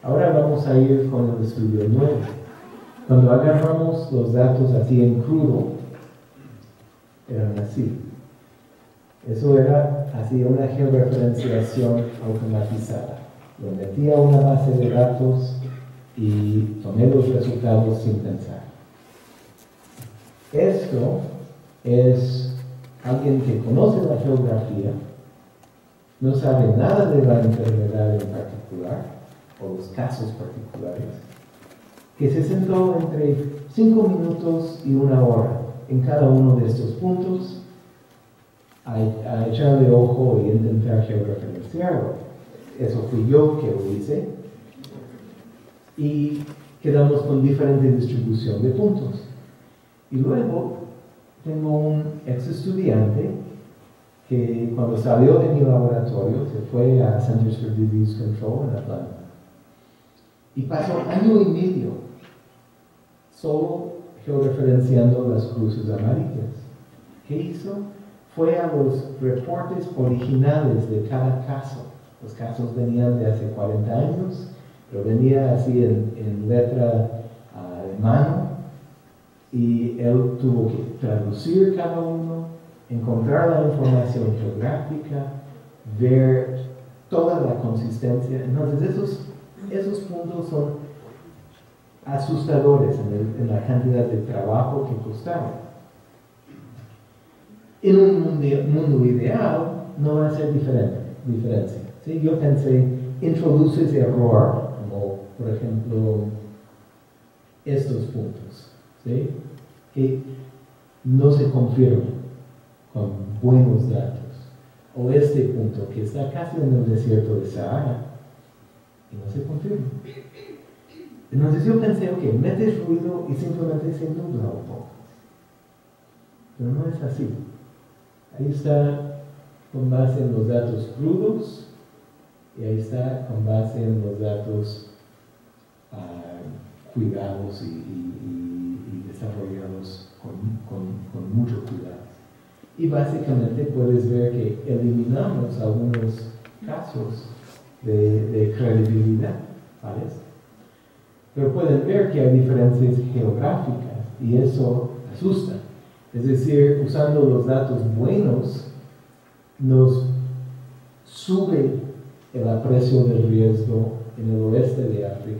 Ahora vamos a ir con el estudio nuevo. Cuando agarramos los datos así en crudo, eran así. Eso era así una georreferenciación automatizada. Lo metí a una base de datos y tomé los resultados sin pensar. Esto es alguien que conoce la geografía, no sabe nada de la enfermedad en particular, o los casos particulares, que se sentó entre 5 minutos y una hora en cada uno de estos puntos a echarle ojo y intentar georreferenciarlo. Eso fui yo que lo hice. Y quedamos con diferente distribución de puntos. Y luego tengo un ex estudiante que cuando salió de mi laboratorio se fue a Centers for Disease Control en Atlanta. Y pasó año y medio solo georreferenciando las cruces amarillas. ¿Qué hizo? Fue a los reportes originales de cada caso. Los casos venían de hace 40 años, pero venía así en letra de mano, y él tuvo que traducir cada uno, encontrar la información geográfica, ver toda la consistencia. Entonces esos puntos son asustadores en la cantidad de trabajo que costaba. En un mundo ideal no va a ser diferencia, ¿sí? Yo pensé, introduces error, como por ejemplo estos puntos, ¿sí? Que no se confirman con buenos datos, o este punto que está casi en el desierto de Sahara y no se confirma. Entonces yo pensé, ok, metes ruido y simplemente se nubla un poco, pero no es así. Ahí está con base en los datos crudos, y ahí está con base en los datos cuidados y desarrollados con mucho cuidado. Y básicamente puedes ver que eliminamos algunos casos de credibilidad, ¿vale? Pero pueden ver que hay diferencias geográficas y eso asusta. Es decir, usando los datos buenos nos sube el aprecio del riesgo en el oeste de África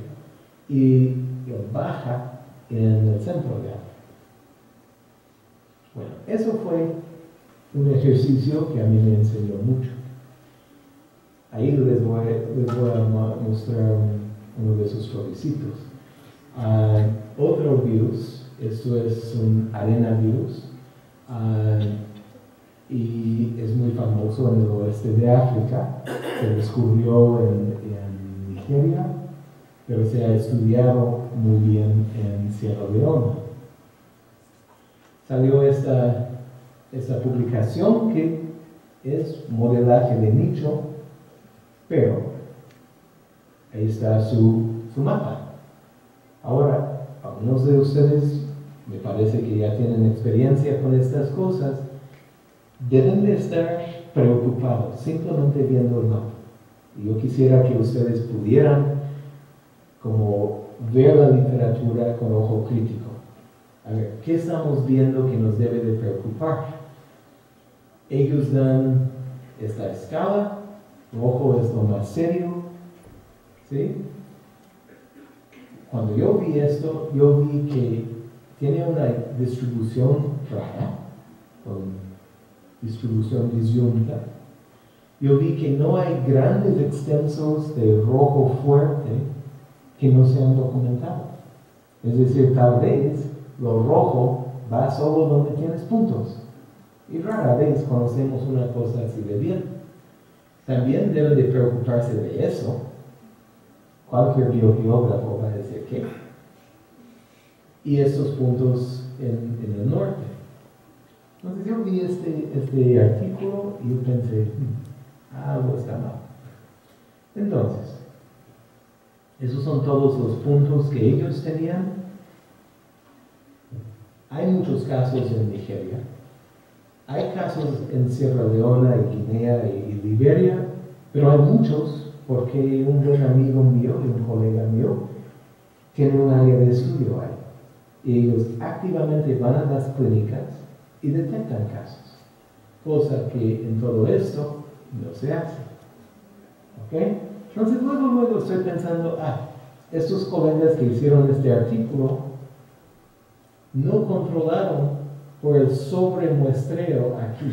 y lo baja en el centro de África. Bueno, eso fue un ejercicio que a mí me enseñó mucho. Ahí les voy a mostrar uno de esos florecitos. Otro virus, esto es un arenavirus, y es muy famoso en el oeste de África. Se descubrió en Nigeria, pero se ha estudiado muy bien en Sierra Leona. Salió esta publicación que es modelaje de nicho, pero ahí está su mapa. Ahora, algunos de ustedes me parece que ya tienen experiencia con estas cosas. Deben de estar preocupados simplemente viendo el mapa. Yo quisiera que ustedes pudieran como ver la literatura con ojo crítico. A ver, ¿qué estamos viendo que nos debe de preocupar? Ellos dan esta escala, rojo es lo más serio, ¿sí? Cuando yo vi esto, yo vi que tiene una distribución rara, distribución disyunta. Yo vi que no hay grandes extensos de rojo fuerte que no se han documentado. Es decir, tal vez lo rojo va solo donde tienes puntos. Y rara vez conocemos una cosa así de bien. También deben de preocuparse de eso. Cualquier biogeógrafo va a decir que. Y estos puntos en el norte. Entonces yo vi este artículo y yo pensé, algo está mal. Entonces, esos son todos los puntos que ellos tenían. Hay muchos casos en Nigeria. Hay casos en Sierra Leona y Guinea y Liberia, pero hay muchos porque un buen amigo mío y un colega mío tienen un área de estudio ahí. Y ellos activamente van a las clínicas y detectan casos, cosa que en todo esto no se hace. ¿Ok? Entonces luego estoy pensando, estos colegas que hicieron este artículo no controlaron por el sobremuestreo aquí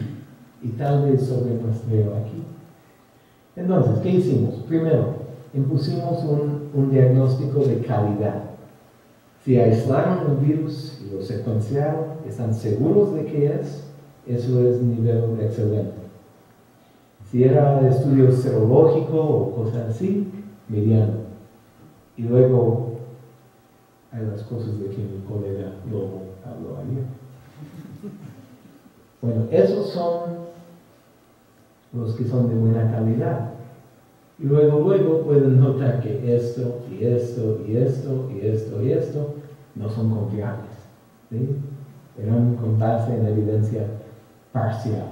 y tal vez sobremuestreo aquí. Entonces, ¿qué hicimos? Primero, impusimos un diagnóstico de calidad. Si aislaron el virus y lo secuenciaron, están seguros de que es, eso es nivel excelente. Si era estudio serológico o cosas así, mediano. Y luego hay las cosas de que mi colega Lobo habló ayer. Bueno, esos son los que son de buena calidad. Y luego pueden notar que esto, y esto, y esto, y esto, y esto, no son confiables. ¿Sí? Eran con base en evidencia parcial.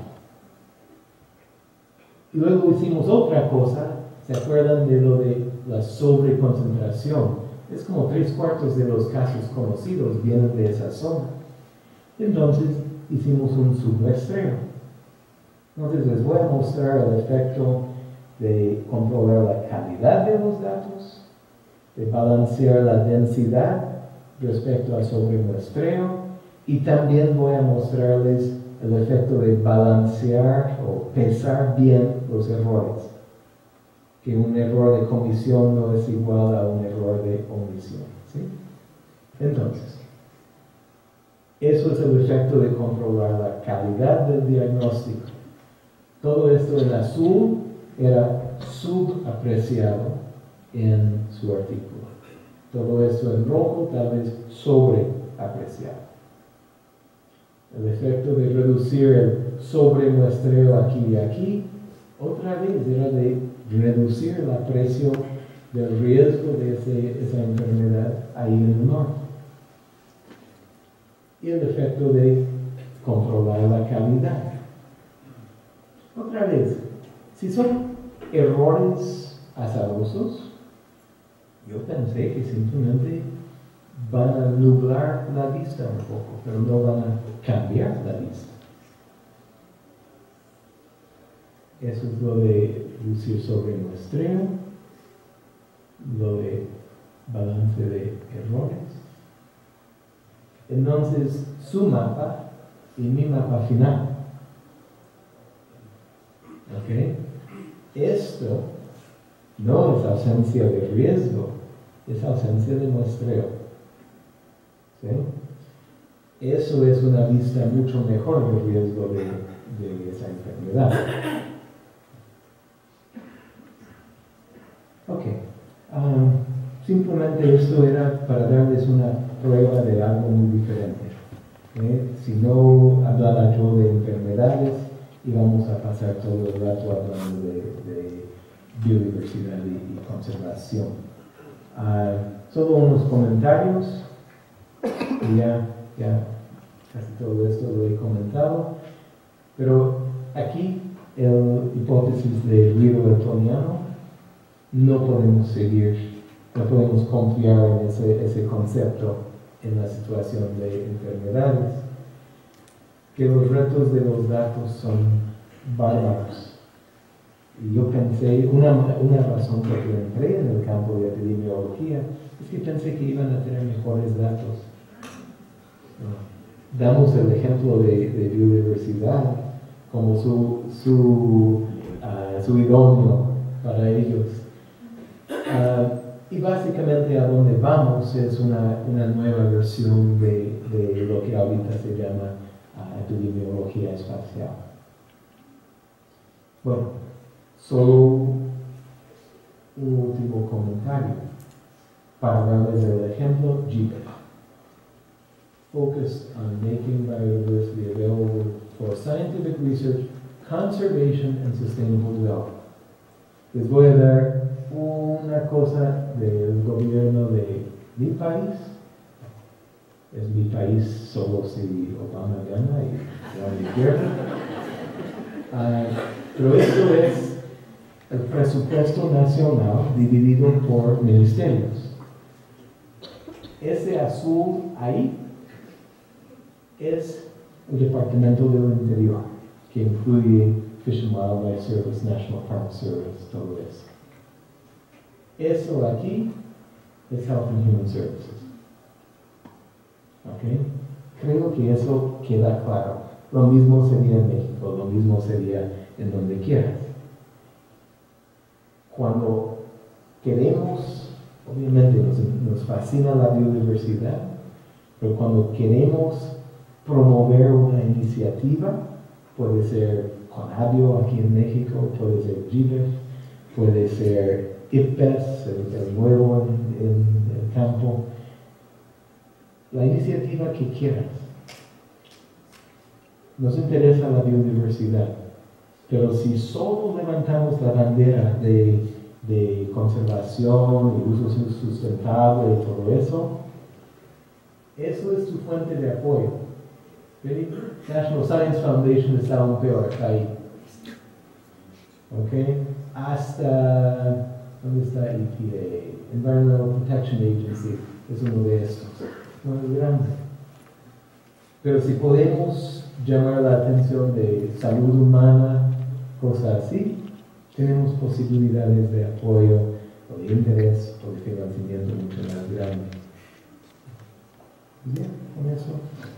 Y luego hicimos otra cosa, ¿se acuerdan de lo de la sobreconcentración? Es como 3/4 de los casos conocidos vienen de esa zona. Entonces hicimos un submuestreo. Entonces les voy a mostrar el efecto de comprobar la calidad de los datos, de balancear la densidad respecto al sobremuestreo, y también voy a mostrarles el efecto de balancear o pesar bien los errores, que un error de comisión no es igual a un error de omisión. ¿Sí? Entonces, eso es el efecto de controlar la calidad del diagnóstico. Todo esto en azul era subapreciado en su artículo. Todo esto en rojo, tal vez sobreapreciado. El efecto de reducir el sobremuestreo aquí y aquí, otra vez era de reducir el aprecio del riesgo de esa enfermedad ahí en el norte. Y el efecto de controlar la calidad. Otra vez, si son errores azarosos, yo pensé que simplemente van a nublar la vista un poco, pero no van a cambiar la vista. Eso es lo de reducir sobre muestreo, lo de balance de errores. Entonces, su mapa y mi mapa final. ¿Ok? Esto no es ausencia de riesgo, es ausencia de muestreo. ¿Sí? Eso es una vista mucho mejor del riesgo de esa enfermedad. Ok, simplemente esto era para darles una prueba de algo muy diferente. Si no hablaba yo de enfermedades, íbamos a pasar todo el rato hablando de biodiversidad y conservación. Solo unos comentarios. Ya casi todo esto lo he comentado, pero aquí la hipótesis de Riortoniano no podemos seguir, no podemos confiar en ese concepto en la situación de enfermedades, que los retos de los datos son bárbaros. Y yo pensé, una razón por la que entré en el campo de epidemiología es que pensé que iban a tener mejores datos. Damos el ejemplo de biodiversidad como su idóneo para ellos. Y básicamente a donde vamos es una nueva versión de lo que ahorita se llama epidemiología espacial. Bueno, solo un último comentario para darles el ejemplo GBIF. Focused on making biodiversity available for scientific research, conservation, and sustainable development. Les voy a dar una cosa del gobierno de mi país. Es mi país solo si Obama gana y la izquierda. Pero esto es el presupuesto nacional dividido por ministerios. Ese azul ahí es el Departamento del Interior, que incluye Fish and Wildlife Service, National Park Service, todo eso. Eso de aquí es Health and Human Services. ¿Ok? Creo que eso queda claro. Lo mismo sería en México, lo mismo sería en donde quieras. Cuando queremos, obviamente nos fascina la biodiversidad, pero cuando queremos promover una iniciativa, puede ser Conabio aquí en México, puede ser Gibes, puede ser IPES, el nuevo en el campo, la iniciativa que quieras. Nos interesa la biodiversidad, pero si solo levantamos la bandera de conservación y uso sustentable y todo eso, eso es su fuente de apoyo. ¿Ve? National Science Foundation está aún peor, está ahí. ¿Ok? Hasta, ¿dónde está IPES? Environmental Protection Agency, es uno de estos. No es grande. Pero si podemos llamar la atención de salud humana, cosas así, tenemos posibilidades de apoyo o de interés o de financiamiento mucho más grande. Bien, con eso.